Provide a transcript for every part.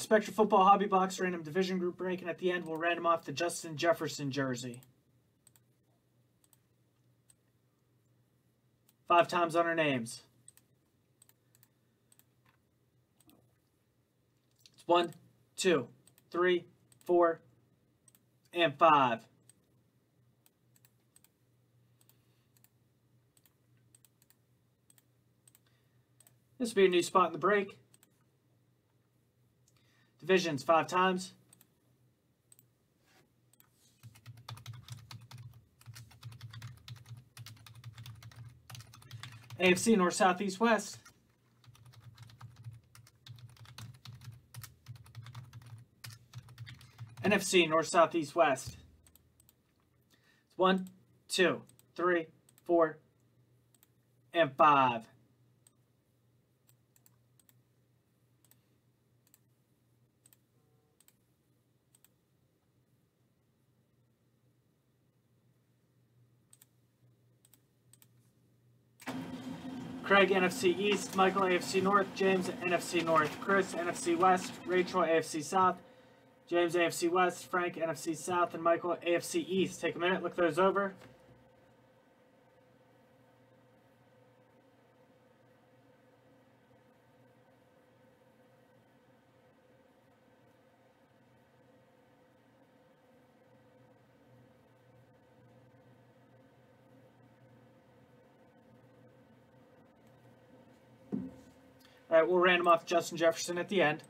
Spectra Football Hobby Box random division group break, and at the end we'll random off the Justin Jefferson jersey. 5 times on our names. It's 1, 2, 3, 4, and 5. This will be a new spot in the break. Divisions 5 times. AFC North, South, East, West. NFC North, South, East, West. It's 1, 2, 3, 4, and 5. Craig, NFC East. Michael, AFC North. James, NFC North. Chris, NFC West. Rachel, AFC South. James, AFC West. Frank, NFC South. And Michael, AFC East. Take a minute, look those over. All right, we'll random off Justin Jefferson at the end.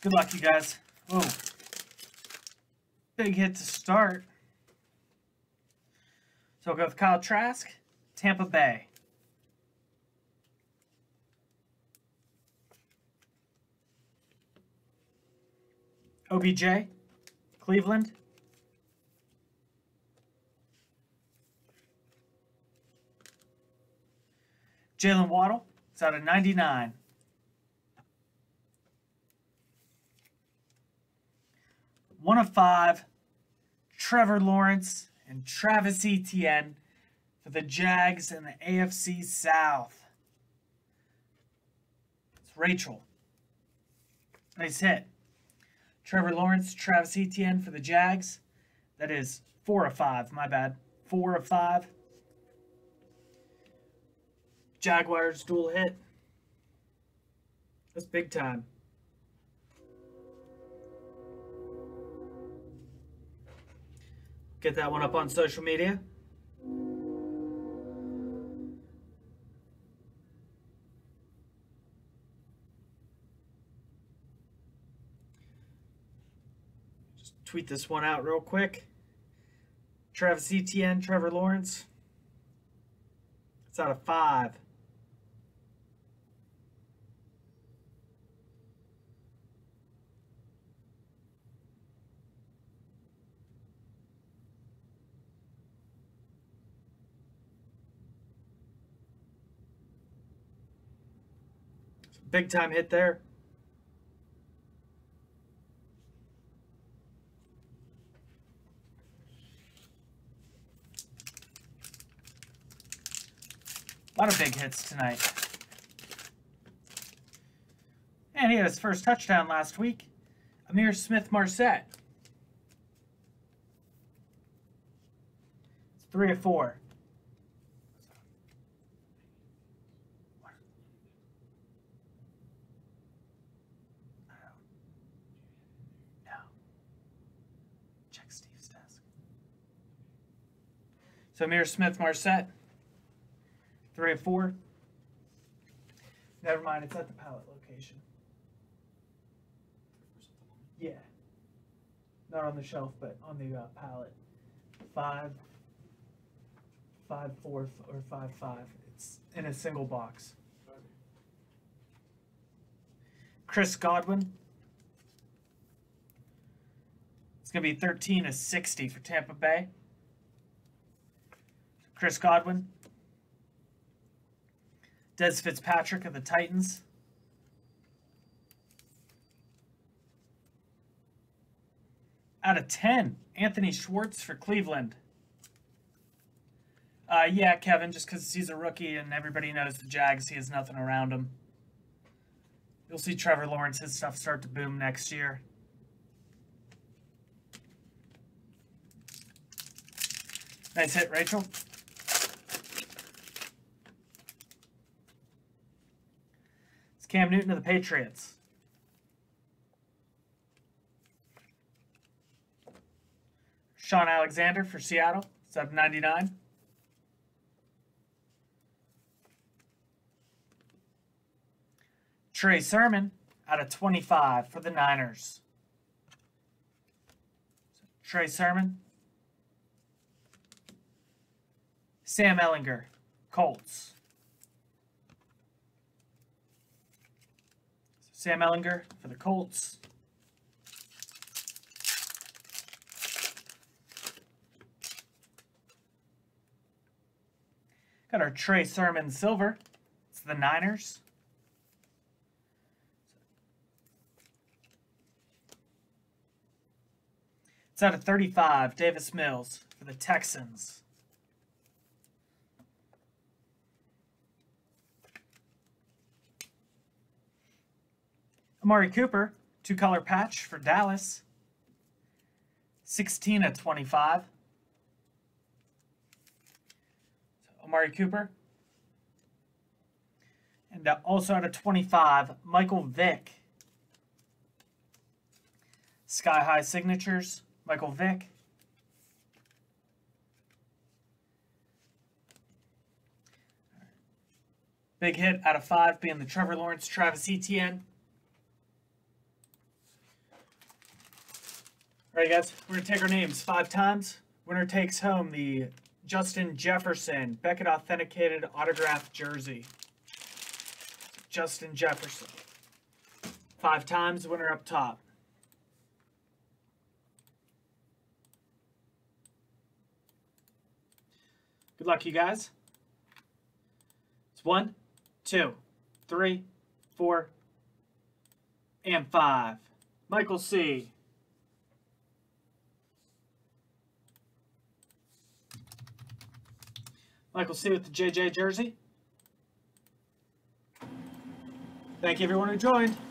Good luck, you guys. Oh, big hit to start. So we'll go with Kyle Trask, Tampa Bay. OBJ, Cleveland. Jalen Waddle, it's out of 99. One of 5, Trevor Lawrence and Travis Etienne for the Jags and the AFC South. It's Rachel. Nice hit. Trevor Lawrence, Travis Etienne for the Jags. That is 4 of 5. My bad. 4 of 5. Jaguars dual hit. That's big time. Get that one up on social media. Tweet this one out real quick. Travis Etienne, Trevor Lawrence. It's out of 5. It's a big time hit there. A lot of big hits tonight. And he had his first touchdown last week. Amir Smith-Marset. It's 3 of 4. No. Check Steve's desk. So Amir Smith-Marset. 3 of 4. Never mind, it's at the pallet location. Yeah. Not on the shelf, but on the pallet. 5, 5, 4, or 5, 5. It's in a single box. Chris Godwin. It's going to be 13 of 60 for Tampa Bay. Chris Godwin. Des Fitzpatrick of the Titans. 1/10, Anthony Schwartz for Cleveland. Yeah, Kevin, just because he's a rookie and everybody knows the Jags, he has nothing around him. You'll see Trevor Lawrence's stuff start to boom next year. Nice hit, Rachel. It's Cam Newton of the Patriots. Sean Alexander for Seattle, 7/99. Trey Sermon, 1/25 for the Niners. So, Trey Sermon. Sam Ellinger, Colts. So, Sam Ellinger for the Colts. Got our Trey Sermon silver. It's the Niners. It's 1/35, Davis Mills for the Texans. Amari Cooper, two-color patch for Dallas. 16/25. So Amari Cooper. And also 1/25, Michael Vick. Sky-high signatures. Michael Vick. Big hit 1/5 being the Trevor Lawrence, Travis Etienne. All right, guys, we're going to take our names 5 times. Winner takes home the Justin Jefferson Beckett Authenticated Autograph Jersey. Justin Jefferson. 5 times, winner up top. Good luck, you guys. It's 1, 2, 3, 4, and 5. Michael C. Michael C with the JJ jersey. Thank you, everyone who joined.